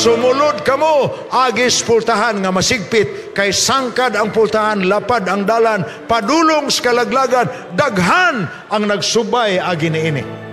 sumulod kamo agis pultahan nga masigpit kay sangkad ang pultahan, lapad ang dalan, padulong sa kalaglagan, daghan ang nagsubay aginiini.